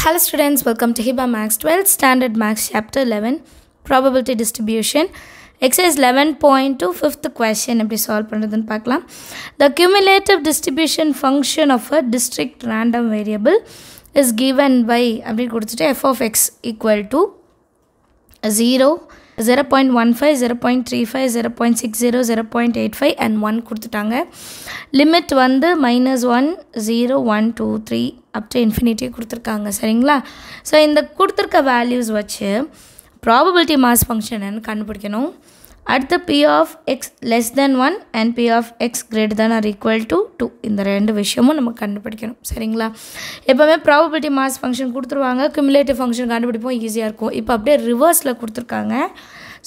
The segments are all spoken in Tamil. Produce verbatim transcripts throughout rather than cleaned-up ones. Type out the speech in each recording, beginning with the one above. Hello students, welcome to HIBA Max twelve Standard Max Chapter eleven Probability Distribution Exercise eleven point two fifth question. எப்படி solve பண்றதுன்னு பார்க்கலாம். The cumulative distribution function of a district random variable is given by அப்படி கொடுத்துட்டு f of x equal to zero, zero point one five, zero point three five, zero point six zero, zero point eight five and one கொடுத்துட்டாங்க. Limit வந்து minus one, zero, one, two, three up to infinity கொடுத்துருக்காங்க. சரிங்களா? ஸோ இந்த கொடுத்துருக்க வேல்யூஸ் வச்சு probability mass function and கண்டுபிடிக்கணும். அடுத்து p of x less than one and p of x greater than or equal to two, இந்த ரெண்டு விஷயமும் நம்ம கண்டுபிடிக்கணும். சரிங்களா? எப்பவுமே probability mass function கொடுத்துருவாங்க, cumulative function கண்டுபிடிப்போம், ஈஸியாக இருக்கும். இப்போ அப்படியே ரிவர்ஸில் கொடுத்துருக்காங்க.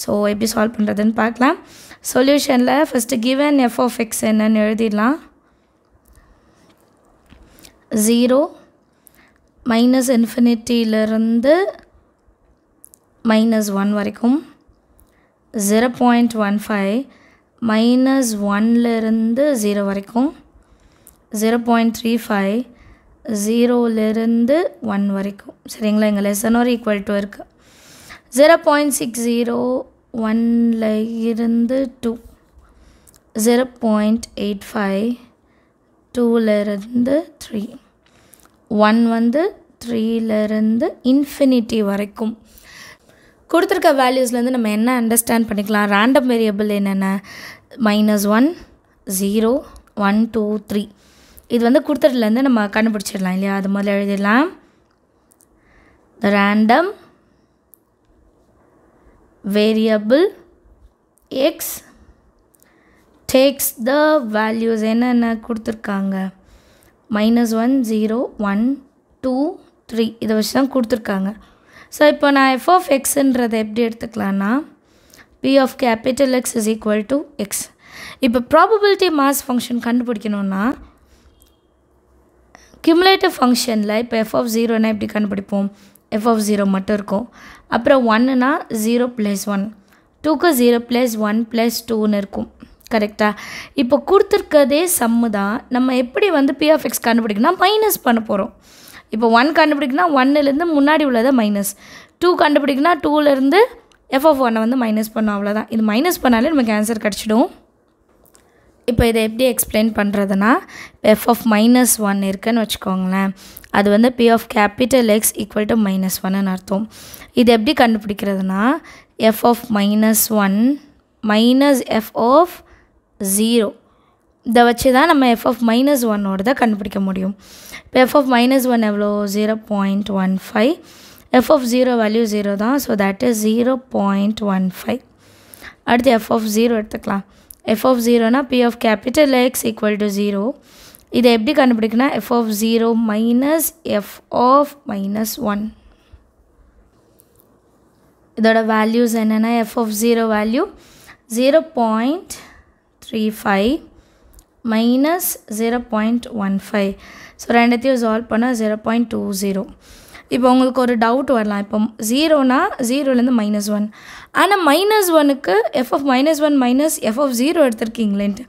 ஸோ எப்படி சால்வ் பண்ணுறதுன்னு பார்க்கலாம். சொல்யூஷனில் first given f of x என்னன்னு எழுதிடலாம். ஜீரோ மைனஸ் இன்ஃபினிட்டியிலிருந்து மைனஸ் ஒன் வரைக்கும், zero point one five minus ஒன்லேருந்து ஜீரோ வரைக்கும், ஜீரோ பாயிண்ட் த்ரீ ஃபைவ் ஜீரோலேருந்து ஒன் வரைக்கும். சரிங்களா? எங்கள் லெசன் ஒரு ஈக்குவல் டு இருக்குது. ஜீரோ பாயிண்ட் சிக்ஸ் ஜீரோ ஒன்னில் இருந்து two, zero point eight five டூலேருந்து த்ரீ, ஒன் வந்து த்ரீலேருந்து இன்ஃபினிட்டி வரைக்கும். கொடுத்துருக்க வேல்யூஸ்லேருந்து நம்ம என்ன அண்டர்ஸ்டாண்ட் பண்ணிக்கலாம்? ரேண்டம் வேரியபிள் என்னென்ன? Minus one, zero, one, two, three, இது வந்து கொடுத்துட்டுலேருந்து நம்ம கண்டுபிடிச்சிடலாம் இல்லையா? அது முதல்ல எழுதிடலாம். The random variable X takes the values என்னென்ன கொடுத்துருக்காங்க? Minus one, zero, one, two, three, இதை வச்சு தான் கொடுத்துருக்காங்க. ஸோ இப்போ நான் எஃப் ஆஃப் எக்ஸுன்றதை எப்படி எடுத்துக்கலான்னா, P of capital X is equal to X. இப்போ ப்ராபபிலிட்டி மாஸ் ஃபங்க்ஷன் கண்டுபிடிக்கணுன்னா கியூமுலேட்டிவ் ஃபங்க்ஷனில் இப்போ எஃப் ஆஃப் ஜீரோனா எப்படி கண்டுபிடிப்போம்? எஃப் ஆஃப் ஜீரோ மட்டும் இருக்கும். அப்புறம் ஒன்றுனா ஜீரோ ப்ளஸ் ஒன், டூக்கு ஜீரோ ப்ளஸ் ஒன் ப்ளஸ் டூன்னு இருக்கும். கரெக்டாக? இப்போ கொடுத்துருக்கதே சம்மு தான். நம்ம எப்படி வந்து பி ஆஃப் எக்ஸ் கண்டுபிடிக்கணும்னா மைனஸ் பண்ண போகிறோம். இப்போ ஒன் கண்டுபிடிக்குன்னா ஒன்னுலேருந்து முன்னாடி உள்ளதை மைனஸ், டூ கண்டுபிடிக்குன்னா டூலேருந்து எஃப் ஆஃப் ஒன்னை வந்து மைனஸ் பண்ணோம். அவ்வளோதான். இது மைனஸ் பண்ணாலே நமக்கு ஆன்சர் கிடச்சிடும். இப்போ இதை எப்படி எக்ஸ்பிளைன் பண்ணுறதுனா, எஃப் ஆஃப் மைனஸ் ஒன் இருக்குன்னு வச்சுக்கோங்களேன், அது வந்து P of capital X equal to minus ஒன்னு அர்த்தம். இது எப்படி கண்டுபிடிக்கிறதுனா, F of minus one minus F of zero, இதை வச்சு தான் நம்ம எஃப் ஆஃப் மைனஸ் ஒன்னோட தான் கண்டுபிடிக்க முடியும். இப்போ எஃப் ஆஃப் மைனஸ் ஒன் எவ்வளோ? Zero point one five. F of zero value zero தான். So that is zero point one five. அடுத்து எஃப் ஆஃப் ஜீரோ எடுத்துக்கலாம். எஃப் ஆஃப் ஜீரோனா P of capital X equal to zero. இதை எப்படி கண்டுபிடிக்குன்னா, F of zero minus F of minus one, இதோட வேல்யூஸ் என்னென்னா, F of zero value zero point three five minus zero point one five. So ரெண்டத்தையும் சால்வ் பண்ணால் ஜீரோ பாயிண்ட் டூ ஜீரோ. இப்போ உங்களுக்கு ஒரு டவுட் வரலாம். இப்போ ஜீரோனா ஜீரோலேருந்து மைனஸ் ஒன், ஆனால் மைனஸ் ஒனுக்கு F of minus one minus F of zero எடுத்துருக்கீங்களேன்ட்டு.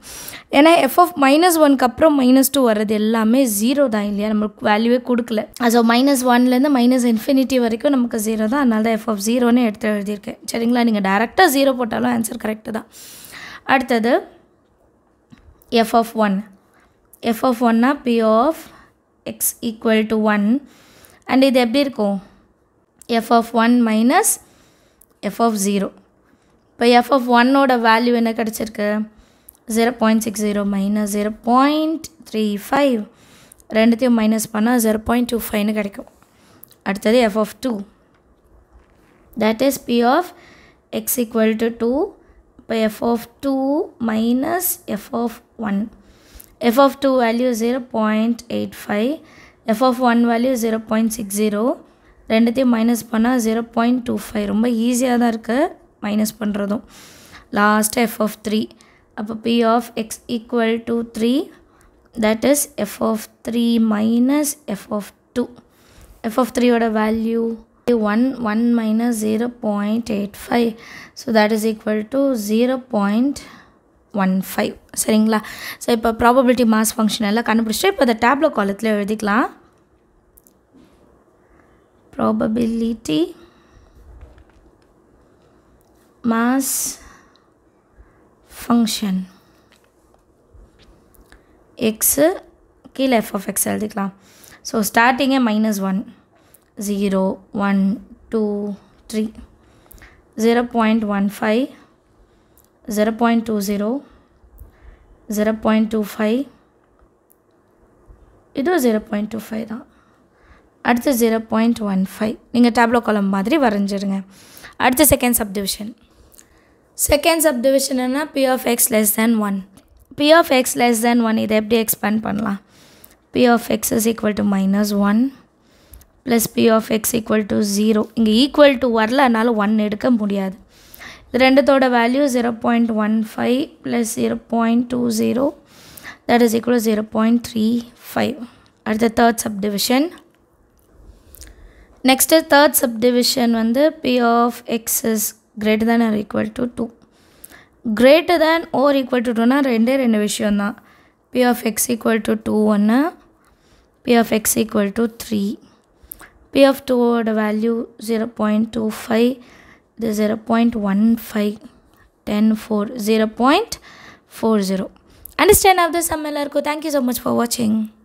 ஏன்னா எஃப் ஆஃப் மைனஸ் ஒனுக்கு அப்புறம் மைனஸ் டூ வர்றது எல்லாமே ஜீரோ தான் இல்லையா? நம்மளுக்கு வேல்யூவே கொடுக்கல. ஸோ மைனஸ் ஒன்லேருந்து மைனஸ் இன்ஃபினிட்டி வரைக்கும் நமக்கு ஜீரோ தான். அதனால தான் எஃப் ஆஃப் ஜீரோன்னு எடுத்து எழுதியிருக்கேன். சரிங்களா? நீங்கள் டேரெக்டாக ஜீரோ போட்டாலும் ஆன்சர் கரெக்டு தான். அடுத்தது f of one. f of one na p of x equal to one and இது எப்படி இருக்கும்? f of one minus f of zero. இப்போ f of one ஓட வேல்யூ என்ன கிடச்சிருக்கு? Zero point six zero minus zero point three five, ரெண்டுத்தையும் மைனஸ் பண்ணால் ஜீரோ பாயிண்ட் டூ ஃபைவ்னு கிடைக்கும். அடுத்தது f of two, that is p of x equal to two. இப்போ f of two minus f of one. f of two value zero point eight five, f of one value zero point six zero, ரெண்டுத்தையும் மைனஸ் பண்ணால் ஜீரோ பாயிண்ட் டூ ஃபைவ். ரொம்ப ஈஸியாக தான் இருக்குது மைனஸ் பண்ணுறதும். லாஸ்ட்டாக f of three, அப்போ p of x equal to three, that is f of three minus f of two. f of three ஓட value one, one minus zero point eight five, so that is equal to zero point one five. சரிங்களா? ஸோ இப்போ ப்ராபபிலிட்டி மாஸ் ஃபங்க்ஷன் எல்லாம் கண்டுபிடிச்சிட்டு இப்போ அதை டேப்லோ காலத்தில் எழுதிக்கலாம். probability, mass function. X kila f of x எழுதிக்கலாம். So starting at minus one, zero, one, two, three, zero point one five, zero point two zero, zero point two five, இது zero point two five தான். அடுத்து zero point one five. நீங்கள் tableau column மாதிரி வரஞ்சிருங்க. அடுத்து second subdivision. Second subdivision என்ன p of x less than one. P of x less than one இது எப்படி expand பண்ணலாம்? P of x is equal to minus one plus p of x equal to zero. இங்கு equal to வரல அன்னாலும் one எடுக்க முடியாது. இது ரெண்டுத்தோட value zero point one five plus zero point two zero that is equal to zero point three five. At the third subdivision. Next third subdivision வந்து p of x is greater than or equal to two. Greater than or equal to two ना रेंडे रेंडे विषयों ना p of x equal to two Vanna p of x equal to three. P of two ore value zero point two five the zero point one five ten four zero point four zero. Understand of this, Ammalarku. Thank you so much for watching.